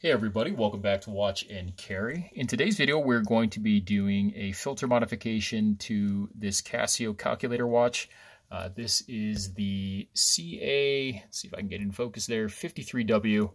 Hey everybody, welcome back to Watch and Carry. In today's video, we're going to be doing a filter modification to this Casio calculator watch. This is the CA, let's see if I can get in focus there, 53W.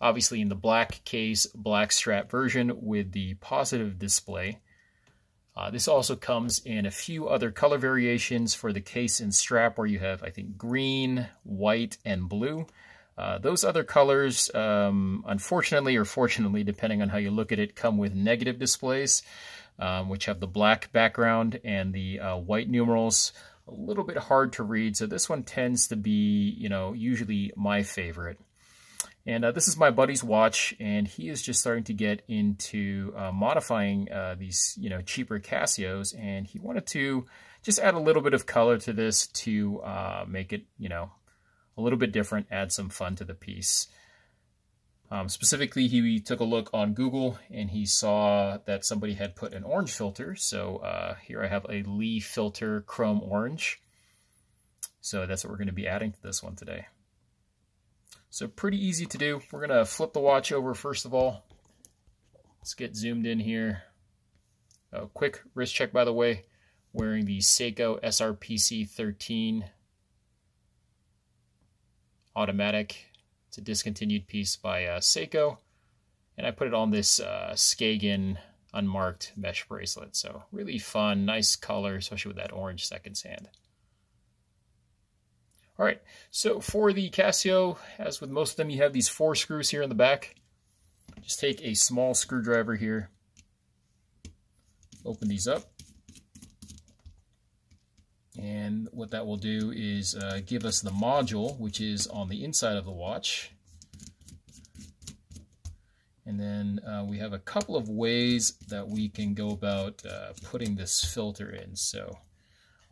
Obviously in the black case, black strap version with the positive display. This also comes in a few other color variations for the case and strap where you have, I think, green, white, and blue. Those other colors, unfortunately or fortunately, depending on how you look at it, come with negative displays, which have the black background and the white numerals. A little bit hard to read, so this one tends to be, you know, usually my favorite. And this is my buddy's watch, and he is just starting to get into modifying these, you know, cheaper Casios, and he wanted to just add a little bit of color to this to make it, you know, a little bit different, add some fun to the piece. Specifically, he took a look on Google and he saw that somebody had put an orange filter. So here I have a Lee filter Chrome Orange. So that's what we're going to be adding to this one today. So pretty easy to do. We're going to flip the watch over first of all. Let's get zoomed in here. A quick wrist check, by the way, wearing the Seiko SRPC-13. Automatic. It's a discontinued piece by Seiko, and I put it on this Skagen unmarked mesh bracelet. So really fun, nice color, especially with that orange seconds hand. All right, so for the Casio, as with most of them, you have these four screws here in the back. Just take a small screwdriver here, open these up. And what that will do is give us the module, which is on the inside of the watch. And then we have a couple of ways that we can go about putting this filter in. So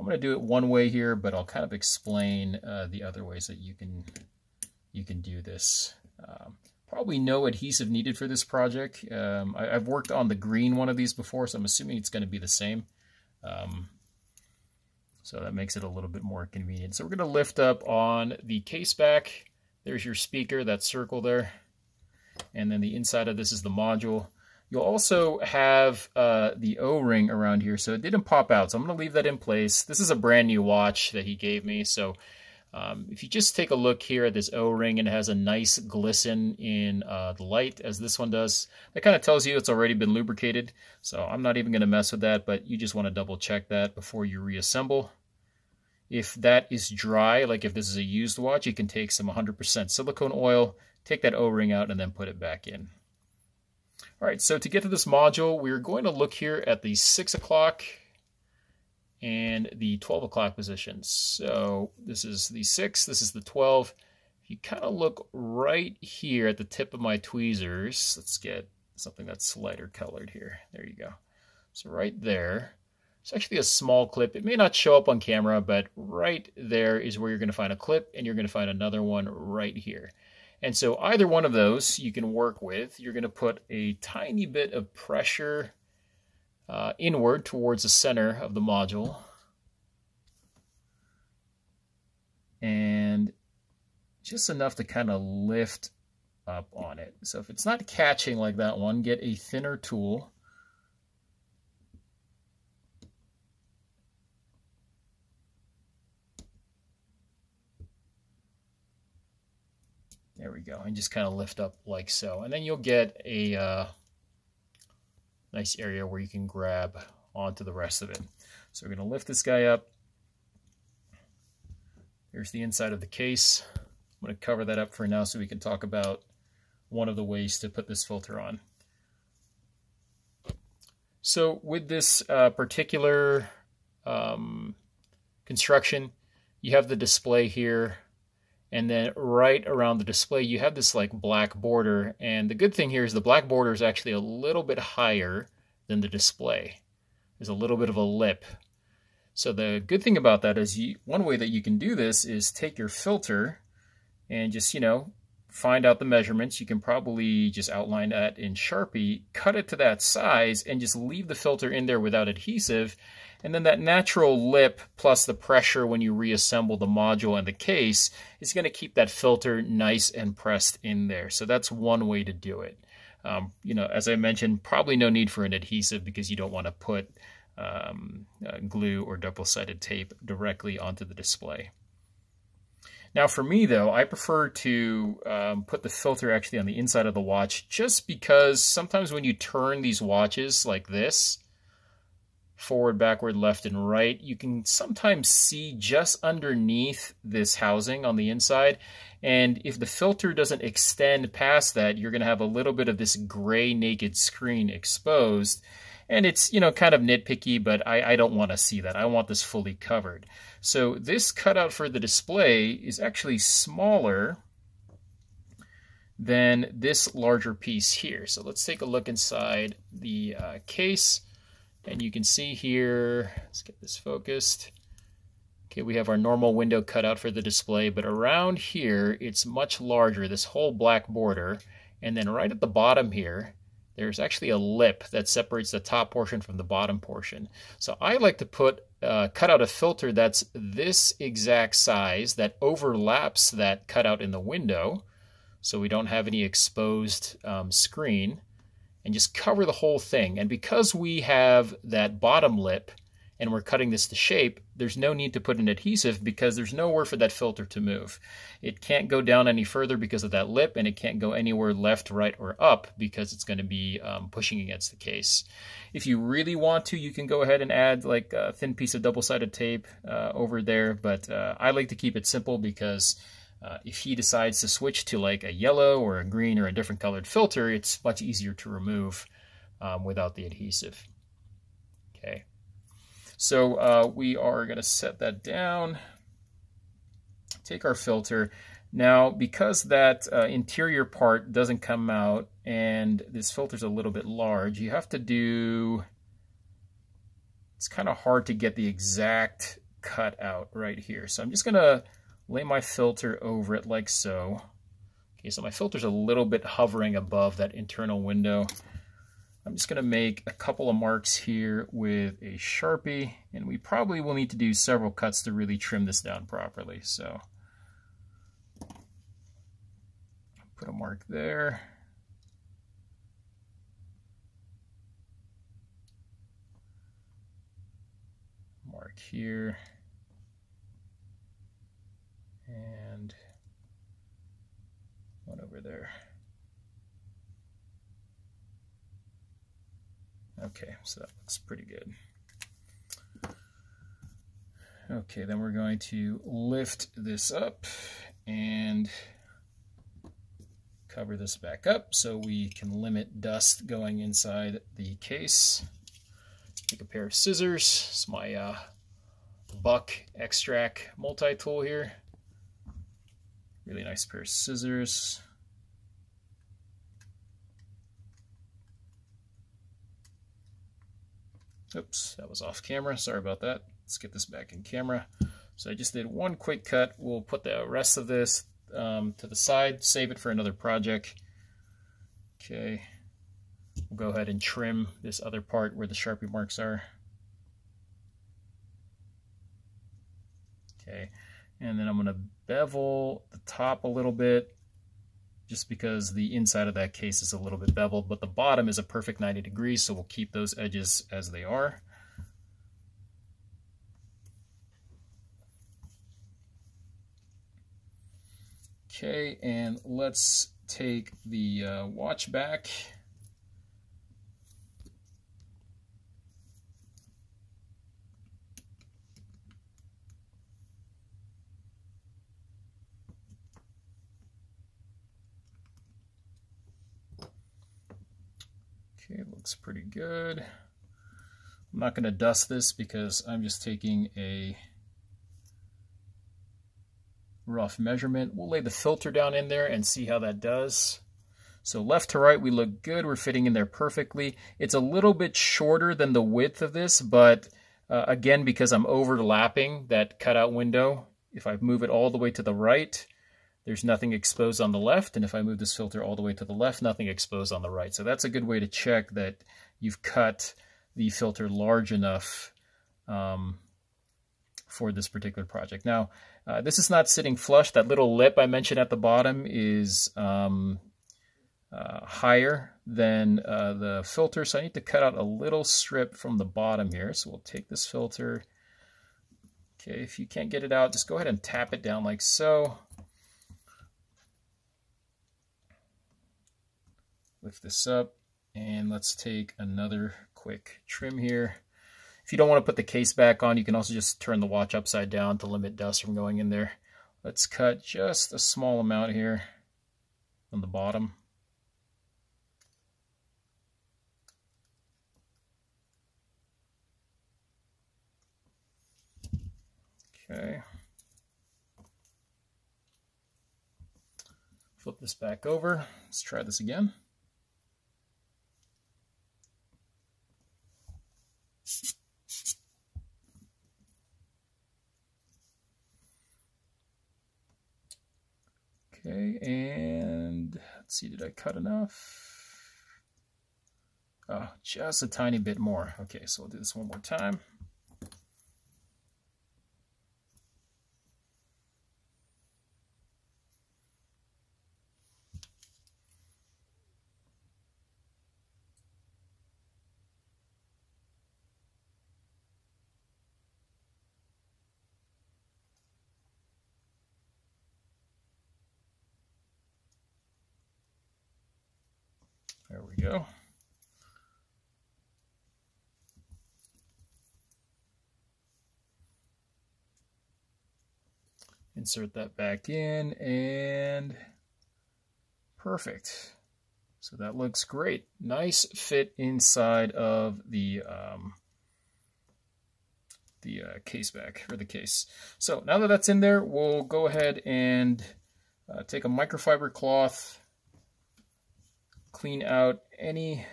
I'm going to do it one way here, but I'll kind of explain the other ways that you can do this. Probably no adhesive needed for this project. I've worked on the green one of these before, so I'm assuming it's going to be the same. So that makes it a little bit more convenient. So we're going to lift up on the case back. There's your speaker, that circle there. And then the inside of this is the module. You'll also have the O-ring around here. So it didn't pop out, so I'm going to leave that in place. This is a brand new watch that he gave me. So if you just take a look here at this O-ring, and it has a nice glisten in the light as this one does. That kind of tells you it's already been lubricated. So I'm not even going to mess with that, but you just want to double check that before you reassemble. If that is dry, like if this is a used watch, you can take some 100% silicone oil, take that O-ring out, and then put it back in. All right, so to get to this module, we're going to look here at the 6 o'clock and the 12 o'clock positions. So this is the 6, this is the 12. If you kind of look right here at the tip of my tweezers, let's get something that's lighter colored here. There you go. So right there, it's actually a small clip. It may not show up on camera, but right there is where you're going to find a clip, and you're going to find another one right here. And so either one of those you can work with. You're going to put a tiny bit of pressure inward towards the center of the module, and just enough to kind of lift up on it. So if it's not catching like that one, get a thinner tool. There we go, and just kind of lift up like so, and then you'll get a nice area where you can grab onto the rest of it. So we're going to lift this guy up. There's the inside of the case. I'm going to cover that up for now so we can talk about one of the ways to put this filter on. So with this particular construction, you have the display here. And then right around the display, you have this like black border. And the good thing here is the black border is actually a little bit higher than the display. There's a little bit of a lip. So the good thing about that is one way that you can do this is take your filter and just, you know, find out the measurements. You can probably just outline that in Sharpie, cut it to that size, and just leave the filter in there without adhesive. And then that natural lip plus the pressure when you reassemble the module and the case is going to keep that filter nice and pressed in there. So that's one way to do it. You know, as I mentioned, probably no need for an adhesive because you don't want to put glue or double-sided tape directly onto the display. Now for me though, I prefer to put the filter actually on the inside of the watch just because sometimes when you turn these watches like this, forward, backward, left, and right, you can sometimes see just underneath this housing on the inside. And if the filter doesn't extend past that, you're going to have a little bit of this gray naked screen exposed. And it's, you know, kind of nitpicky, but I don't want to see that. I want this fully covered. So this cutout for the display is actually smaller than this larger piece here. So let's take a look inside the case. And you can see here, let's get this focused. Okay, we have our normal window cutout for the display, but around here, it's much larger, this whole black border. And then right at the bottom here, there's actually a lip that separates the top portion from the bottom portion. So I like to cut out a filter that's this exact size that overlaps that cutout in the window. So we don't have any exposed screen. And just cover the whole thing. And because we have that bottom lip and we're cutting this to shape, there's no need to put an adhesive because there's nowhere for that filter to move. It can't go down any further because of that lip, and it can't go anywhere left, right, or up because it's going to be pushing against the case. If you really want to, you can go ahead and add like a thin piece of double-sided tape over there, but I like to keep it simple because if he decides to switch to like a yellow or a green or a different colored filter, it's much easier to remove without the adhesive. Okay, so we are going to set that down, take our filter. Now, because that interior part doesn't come out and this filter's a little bit large, you have to do, it's kind of hard to get the exact cut out right here. So I'm just going to lay my filter over it like so. Okay, so my filter's a little bit hovering above that internal window. I'm just going to make a couple of marks here with a Sharpie, and we probably will need to do several cuts to really trim this down properly. So put a mark there. Mark here. And one over there. Okay, so that looks pretty good. Okay, then we're going to lift this up and cover this back up so we can limit dust going inside the case. Take a pair of scissors. It's my Buck Extract multi-tool here. Really nice pair of scissors. Oops, that was off camera. Sorry about that. Let's get this back in camera. So I just did one quick cut. We'll put the rest of this to the side, save it for another project. Okay. We'll go ahead and trim this other part where the Sharpie marks are. Okay. And then I'm going to bevel the top a little bit just because the inside of that case is a little bit beveled, but the bottom is a perfect 90 degrees, so we'll keep those edges as they are. Okay, and let's take the watch back. Okay, it looks pretty good. I'm not going to dust this because I'm just taking a rough measurement. We'll lay the filter down in there and see how that does. So left to right, we look good. We're fitting in there perfectly. It's a little bit shorter than the width of this, but again, because I'm overlapping that cutout window, if I move it all the way to the right, There's nothing exposed on the left, and if I move this filter all the way to the left, nothing exposed on the right. So that's a good way to check that you've cut the filter large enough for this particular project. Now, this is not sitting flush. That little lip I mentioned at the bottom is higher than the filter, so I need to cut out a little strip from the bottom here. So we'll take this filter. Okay, if you can't get it out, just go ahead and tap it down like so. Lift this up, and let's take another quick trim here. If you don't want to put the case back on, you can also just turn the watch upside down to limit dust from going in there. Let's cut just a small amount here on the bottom. Okay. Flip this back over. Let's try this again. Okay, and let's see, did I cut enough? Oh, just a tiny bit more. Okay, so we'll do this one more time. There we go. Insert that back in, and perfect. So that looks great. Nice fit inside of the case back, or the case. So now that that's in there, we'll go ahead and take a microfiber cloth, clean out any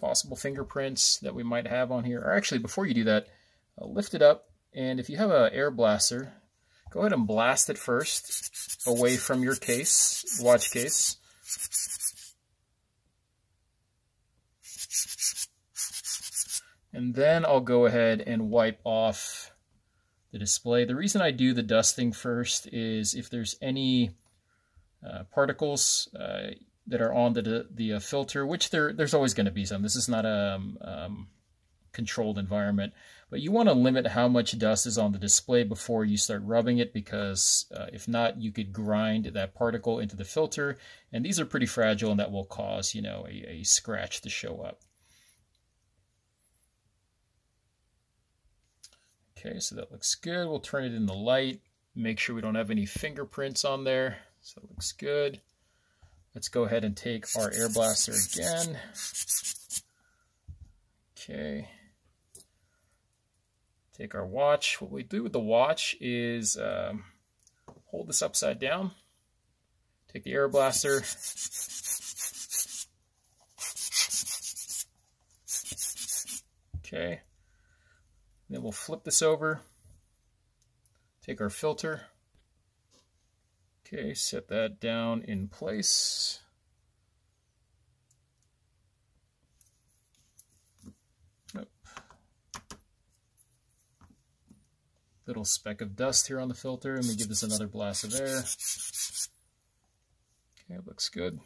possible fingerprints that we might have on here. Or actually, before you do that, lift it up, and if you have an air blaster, go ahead and blast it first away from your case, watch case. And then I'll go ahead and wipe off the display. The reason I do the dusting first is if there's any particles that are on the filter, which there's always going to be some. This is not a controlled environment, but you want to limit how much dust is on the display before you start rubbing it, because if not, you could grind that particle into the filter, and these are pretty fragile, and that will cause, you know, a scratch to show up. Okay, so that looks good. We'll turn it in the light, make sure we don't have any fingerprints on there. So it looks good. Let's go ahead and take our air blaster again. Okay. Take our watch. What we do with the watch is hold this upside down. Take the air blaster. Okay. Then we'll flip this over. Take our filter. Okay, set that down in place. Nope. Little speck of dust here on the filter. Let me give this another blast of air. Okay, it looks good.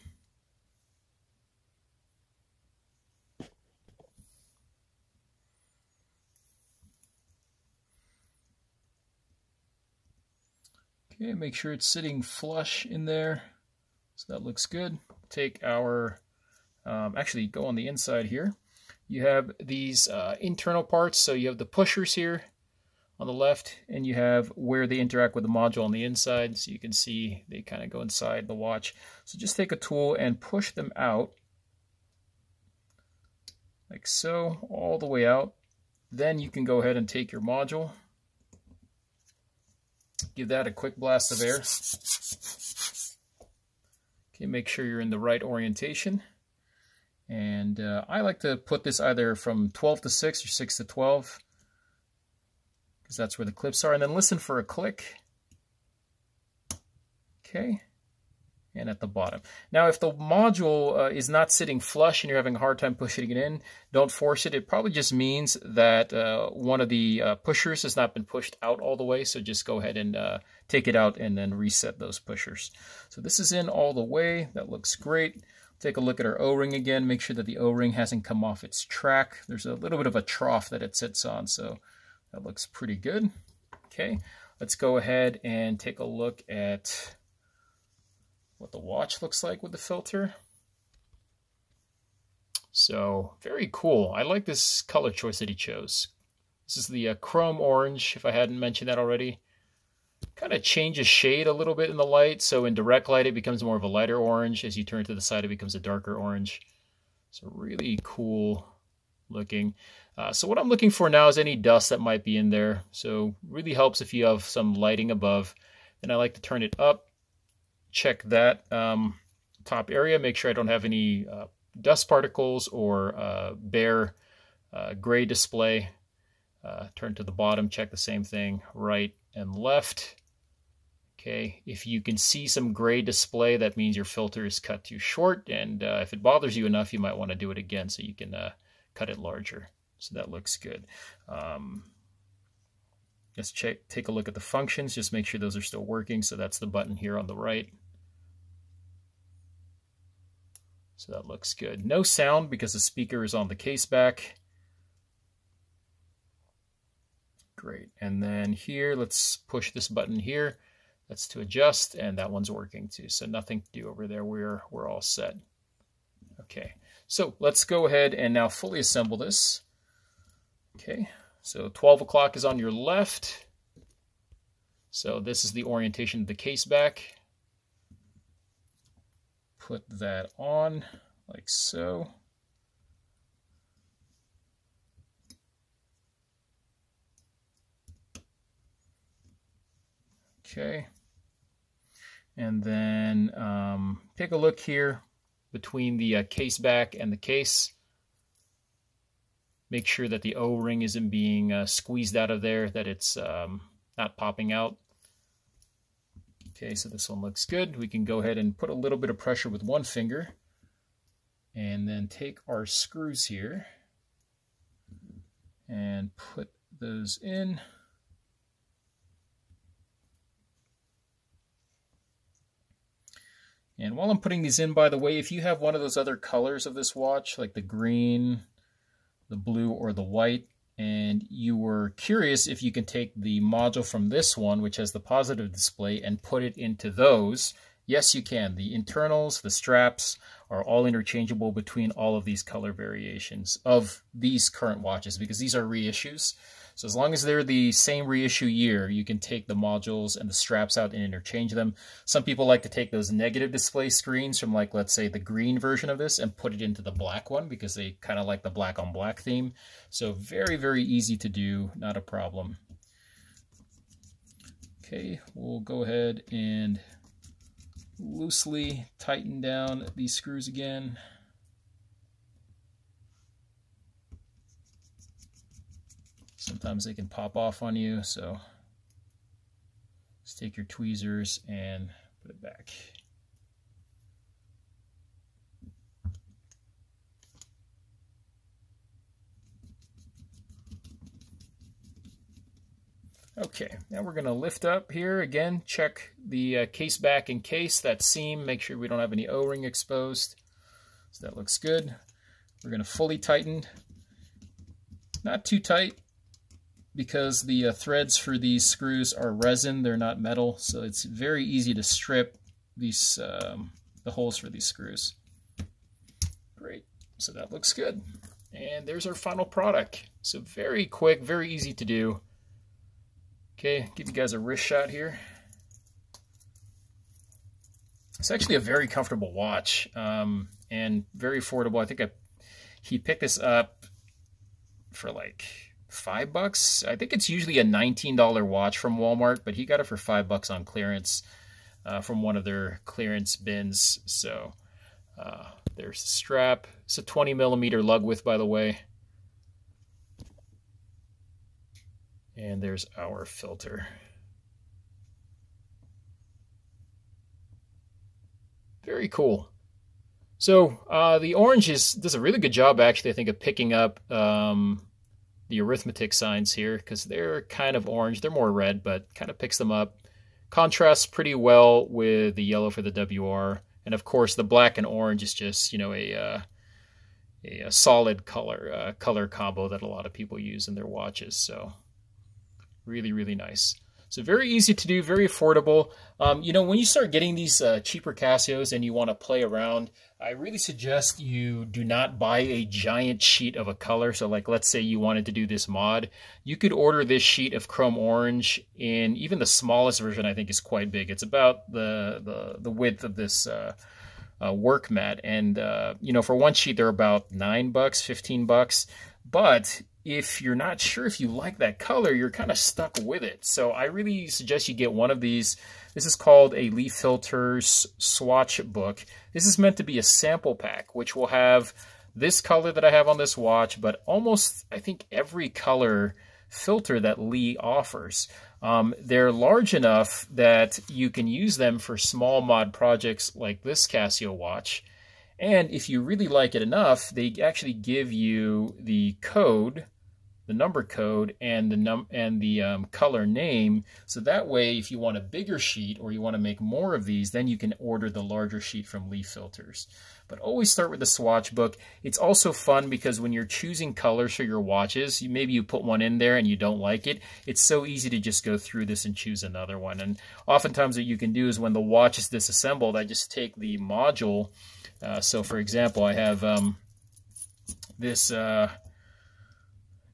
Okay, make sure it's sitting flush in there. So that looks good. Take our, actually go on the inside here. You have these internal parts. So you have the pushers here on the left, and you have where they interact with the module on the inside. So you can see they kind of go inside the watch. So just take a tool and push them out like so, all the way out. Then you can go ahead and take your module. Give that a quick blast of air. Okay, make sure you're in the right orientation. And I like to put this either from 12 to 6 or 6 to 12, because that's where the clips are. And then listen for a click. Okay. And at the bottom. Now, if the module is not sitting flush and you're having a hard time pushing it in, don't force it. It probably just means that one of the pushers has not been pushed out all the way. So just go ahead and take it out and then reset those pushers. So this is in all the way. That looks great. Take a look at our O-ring again. Make sure that the O-ring hasn't come off its track. There's a little bit of a trough that it sits on. So that looks pretty good. Okay, let's go ahead and take a look at what the watch looks like with the filter. So very cool. I like this color choice that he chose. This is the Chrome Orange, if I hadn't mentioned that already. Kind of changes shade a little bit in the light. So in direct light, it becomes more of a lighter orange. As you turn to the side, it becomes a darker orange. So really cool looking. So what I'm looking for now is any dust that might be in there. So really helps if you have some lighting above. And I like to turn it up. Check that top area, make sure I don't have any dust particles or bare gray display. Turn to the bottom, check the same thing, right and left. Okay, if you can see some gray display, that means your filter is cut too short, and if it bothers you enough, you might want to do it again so you can cut it larger. So that looks good. Let's take a look at the functions, just make sure those are still working. So that's the button here on the right. So that looks good. No sound because the speaker is on the case back. Great. And then here, let's push this button here. That's to adjust, and that one's working too. So nothing to do over there. We're all set. Okay. So let's go ahead and now fully assemble this. Okay. So 12 o'clock is on your left. So this is the orientation of the case back. Put that on like so. Okay. And then take a look here between the case back and the case. Make sure that the O-ring isn't being squeezed out of there, that it's not popping out. Okay, so this one looks good. We can go ahead and put a little bit of pressure with one finger. And then take our screws here and put those in. And while I'm putting these in, by the way, if you have one of those other colors of this watch, like the green, the blue, or the white, and you were curious if you can take the module from this one, which has the positive display, and put it into those. Yes, you can. The internals, the straps, are all interchangeable between all of these color variations of these current watches, because these are reissues. So as long as they're the same reissue year, you can take the modules and the straps out and interchange them. Some people like to take those negative display screens from, like, let's say the green version of this and put it into the black one because they kind of like the black on black theme. So very, very easy to do, not a problem. Okay, we'll go ahead and loosely tighten down these screws again. Sometimes they can pop off on you, so just take your tweezers and put it back. Okay, now we're going to lift up here again, check the case back and case, that seam, make sure we don't have any O-ring exposed. So that looks good. We're going to fully tighten, not too tight, because the threads for these screws are resin, they're not metal, so it's very easy to strip these the holes for these screws. Great, so that looks good. And there's our final product. So very quick, very easy to do. Okay, give you guys a wrist shot here. It's actually a very comfortable watch and very affordable. I think he picked this up for like $5. I think it's usually a $19 watch from Walmart, but he got it for $5 on clearance from one of their clearance bins. So there's the strap. It's a 20mm lug width, by the way. And there's our filter. Very cool. So the orange does a really good job, actually, I think, of picking up the arithmetic signs here, because they're kind of orange. They're more red, but kind of picks them up. Contrasts pretty well with the yellow for the WR. And, of course, the black and orange is just, you know, a solid color combo that a lot of people use in their watches. So really, really nice. So very easy to do, very affordable. You know, when you start getting these cheaper Casios and you want to play around, I really suggest you do not buy a giant sheet of a color. So like, let's say you wanted to do this mod, you could order this sheet of Chrome Orange, and even the smallest version I think is quite big. It's about the width of this work mat. And, you know, for one sheet, they're about $9, $15. But if you're not sure if you like that color, you're kind of stuck with it. So I really suggest you get one of these. This is called a Lee Filters Swatchbook. This is meant to be a sample pack, which will have this color that I have on this watch, but almost, I think, every color filter that Lee offers. They're large enough that you can use them for small mod projects like this Casio watch. And if you really like it enough, they actually give you the code, the number code, and the color name. So that way, if you want a bigger sheet or you want to make more of these, then you can order the larger sheet from Lee Filters. But always start with the swatch book. It's also fun because when you're choosing colors for your watches, maybe you put one in there and you don't like it. It's so easy to just go through this and choose another one. And oftentimes what you can do is when the watch is disassembled, I just take the module. So for example, I have this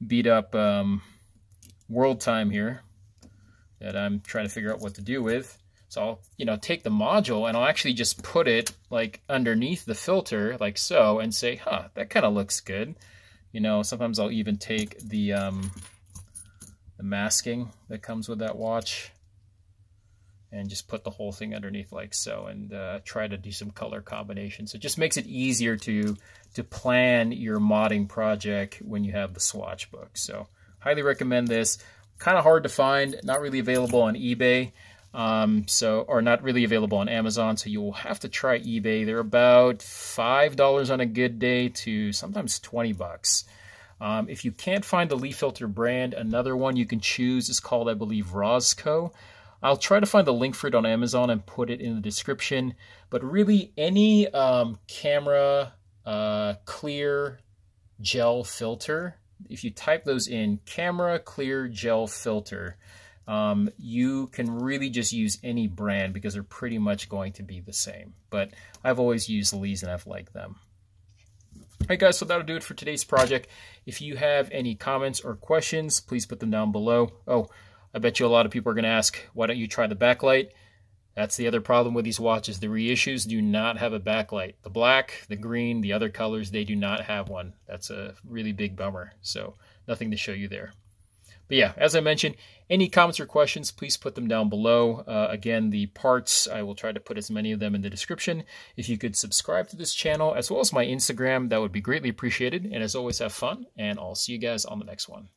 beat up world time here that I'm trying to figure out what to do with. So I'll, you know, take the module and I'll actually just put it like underneath the filter like so and say, huh, that kind of looks good. You know, sometimes I'll even take the masking that comes with that watch and just put the whole thing underneath like so and try to do some color combinations. It just makes it easier to plan your modding project when you have the swatch book. So highly recommend this. Kind of hard to find, not really available on eBay, or not really available on Amazon, so you'll have to try eBay. They're about $5 on a good day to sometimes $20. If you can't find the Lee Filter brand, another one you can choose is called, I believe, Rosco. I'll try to find the link for it on Amazon and put it in the description. But really, any camera clear gel filter, if you type those in, camera clear gel filter, you can really just use any brand because they're pretty much going to be the same. But I've always used Lee's and I've liked them. All right, guys, so that'll do it for today's project. If you have any comments or questions, please put them down below. Oh, I bet you a lot of people are going to ask, why don't you try the backlight? That's the other problem with these watches. The reissues do not have a backlight. The black, the green, the other colors, they do not have one. That's a really big bummer. So nothing to show you there. But yeah, as I mentioned, any comments or questions, please put them down below. Again, the parts, I will try to put as many of them in the description. If you could subscribe to this channel as well as my Instagram, that would be greatly appreciated. And as always, have fun, and I'll see you guys on the next one.